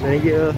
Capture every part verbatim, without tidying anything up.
Thank you.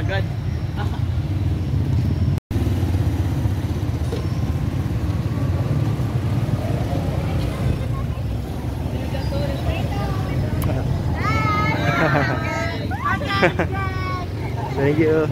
agad. Thank you.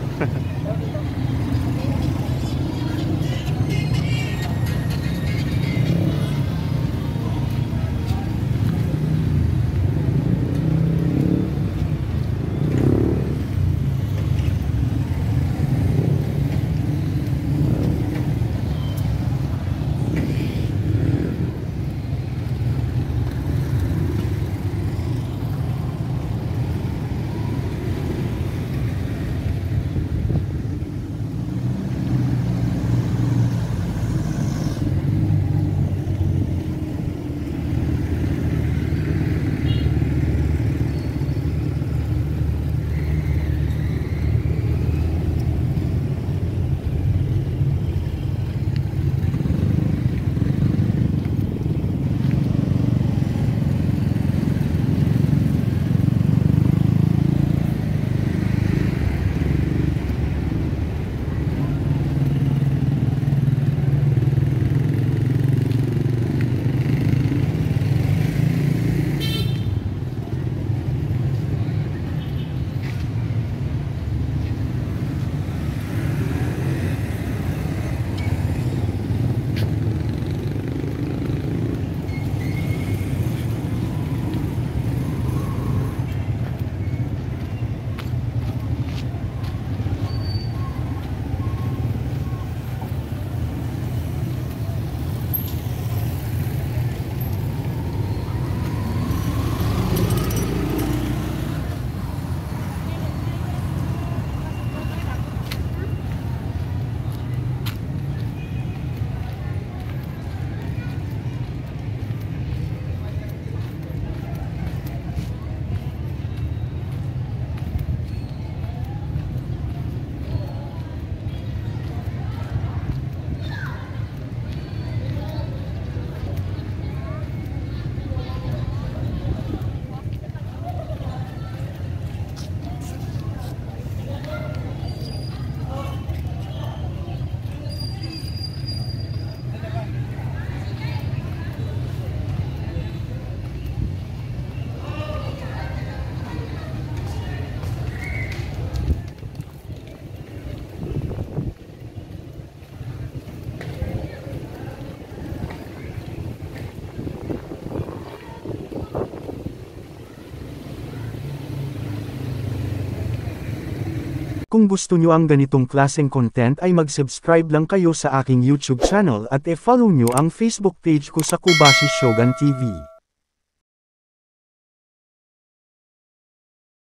Kung gusto nyo ang ganitong klaseng content ay mag-subscribe lang kayo sa aking YouTube channel at e-follow nyo ang Facebook page ko sa Kubashi Shogun T V.